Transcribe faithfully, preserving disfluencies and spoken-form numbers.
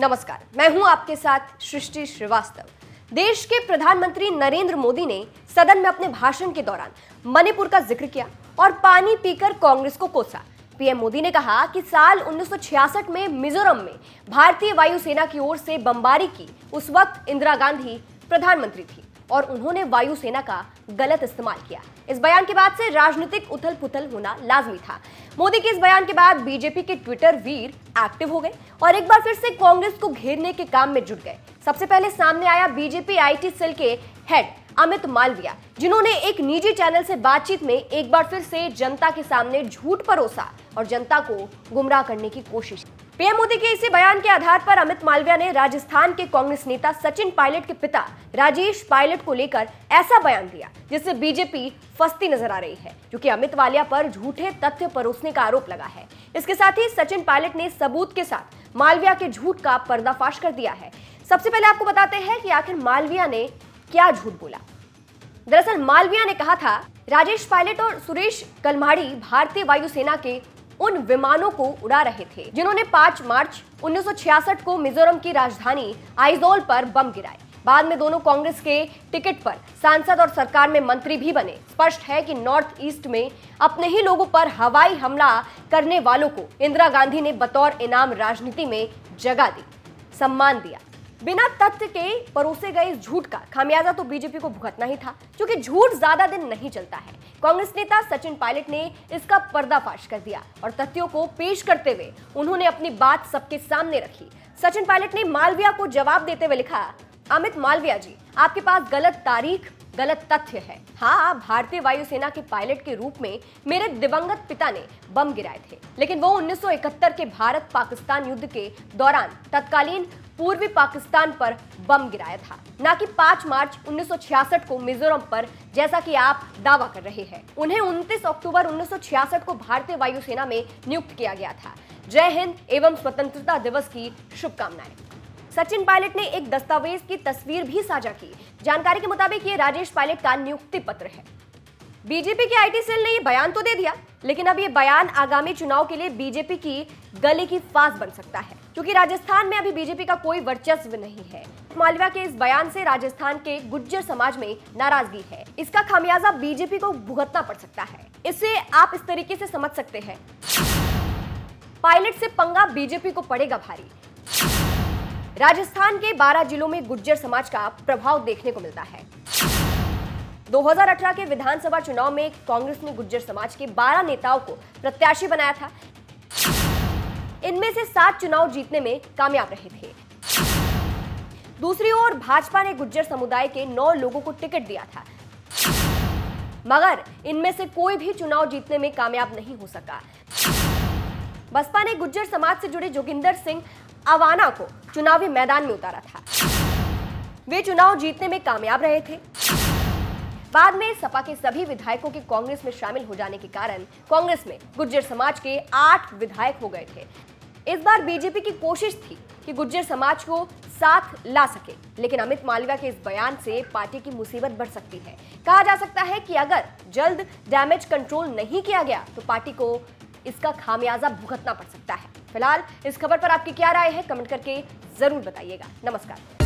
नमस्कार, मैं हूं आपके साथ सृष्टि श्रीवास्तव। देश के प्रधानमंत्री नरेंद्र मोदी ने सदन में अपने भाषण के दौरान मणिपुर का जिक्र किया और पानी पीकर कांग्रेस को कोसा। पीएम मोदी ने कहा कि साल उन्नीस सौ छियासठ में मिजोरम में भारतीय वायुसेना की ओर से बमबारी की। उस वक्त इंदिरा गांधी प्रधानमंत्री थी और उन्होंने वायुसेना का गलत इस्तेमाल किया। इस बयान के बाद से राजनीतिक उथल पुथल होना लाजमी था। मोदी के इस बयान के बाद बीजेपी के ट्विटर वीर एक्टिव हो गए और एक बार फिर से कांग्रेस को घेरने के काम में जुट गए। सबसे पहले सामने आया बीजेपी आईटी सेल के हेड अमित मालवीय, जिन्होंने एक निजी चैनल से बातचीत में एक बार फिर से जनता के सामने झूठ परोसा और जनता को गुमराह करने की कोशिश। पीएम मोदी के इसी बयान के आधार पर अमित मालवीय ने राजस्थान के कांग्रेस नेता सचिन पायलट के पिता राजेश पायलट को लेकर ऐसा बयान दिया जिससे बीजेपी फंसती नजर आ रही है, जो कि अमित मालवीय पर झूठे तथ्य परोसने का आरोप लगा है। इसके साथ ही सचिन पायलट ने सबूत के साथ मालवीय के झूठ का पर्दाफाश कर दिया है। सबसे पहले आपको बताते हैं कि आखिर मालवीय ने क्या झूठ बोला। दरअसल मालवीय ने कहा था राजेश पायलट और सुरेश कलमाड़ी भारतीय वायुसेना के उन विमानों को उड़ा रहे थे जिन्होंने पाँच मार्च उन्नीस सौ छियासठ को मिजोरम की राजधानी आइजोल पर बम गिराए। बाद में दोनों कांग्रेस के टिकट पर सांसद और सरकार में मंत्री भी बने। स्पष्ट है कि नॉर्थ ईस्ट में अपने ही लोगों पर हवाई हमला करने वालों को इंदिरा गांधी ने बतौर इनाम राजनीति में जगह दी, सम्मान दिया। बिना तथ्य के परोसे गए इस झूठ का खामियाजा तो बीजेपी को भुगतना ही था, क्योंकि झूठ ज्यादा दिन नहीं चलता है। कांग्रेस नेता सचिन पायलट ने इसका पर्दाफाश कर दिया और तथ्यों को पेश करते हुए उन्होंने अपनी बात सबके सामने रखी। सचिन पायलट ने मालवीय को जवाब देते हुए लिखा, अमित मालवीय जी, आपके पास गलत तारीख, गलत तथ्य है। हाँ, भारतीय वायुसेना के पायलट के रूप में मेरे दिवंगत पिता ने बम गिराए थे, लेकिन वो उन्नीस सौ इकहत्तर के भारत पाकिस्तान युद्ध के दौरान तत्कालीन पूर्वी पाकिस्तान पर बम गिराया था, ना कि पाँच मार्च उन्नीस सौ छियासठ को मिजोरम पर, जैसा कि आप दावा कर रहे हैं। उन्हें उनतीस अक्टूबर उन्नीस सौ छियासठ को भारतीय वायुसेना में नियुक्त किया गया था। जय हिंद एवं स्वतंत्रता दिवस की शुभकामनाएं। सचिन पायलट ने एक दस्तावेज की तस्वीर भी साझा की। जानकारी के मुताबिक ये राजेश पायलट का नियुक्ति पत्र है। बीजेपी के आईटी सेल ने ये बयान तो दे दिया, लेकिन अब ये बयान आगामी चुनाव के लिए बीजेपी की गले की फांस बन सकता है, क्योंकि राजस्थान में अभी बीजेपी का कोई वर्चस्व नहीं है। मालवीय के इस बयान से राजस्थान के गुज्जर समाज में नाराजगी है। इसका खामियाजा बीजेपी को भुगतना पड़ सकता है। इसे आप इस तरीके से समझ सकते हैं, पायलट से पंगा बीजेपी को पड़ेगा भारी। राजस्थान के बारह जिलों में गुज्जर समाज का प्रभाव देखने को मिलता है। दो हज़ार अठारह के विधानसभा चुनाव में कांग्रेस ने गुज्जर समाज के बारह नेताओं को प्रत्याशी बनाया था। इनमें से सात चुनाव जीतने में कामयाब रहे थे। दूसरी ओर भाजपा ने गुज्जर समुदाय के नौ लोगों को टिकट दिया था, मगर इनमें से कोई भी चुनाव जीतने में कामयाब नहीं हो सका। बसपा ने गुज्जर समाज से जुड़े जोगिंदर सिंह अवाना को चुनावी मैदान में उतारा था, वे चुनाव जीतने में कामयाब रहे थे। बाद में सपा के सभी विधायकों के कांग्रेस में शामिल हो जाने के कारण कांग्रेस में गुज्जर समाज के आठ विधायक हो गए थे। इस बार बीजेपी की कोशिश थी कि गुज्जर समाज को साथ ला सके, लेकिन अमित मालवीय के इस बयान से पार्टी की मुसीबत बढ़ सकती है। कहा जा सकता है कि अगर जल्द डैमेज कंट्रोल नहीं किया गया तो पार्टी को इसका खामियाजा भुगतना पड़ सकता है। फिलहाल इस खबर पर आपकी क्या राय है, कमेंट करके जरूर बताइएगा। नमस्कार।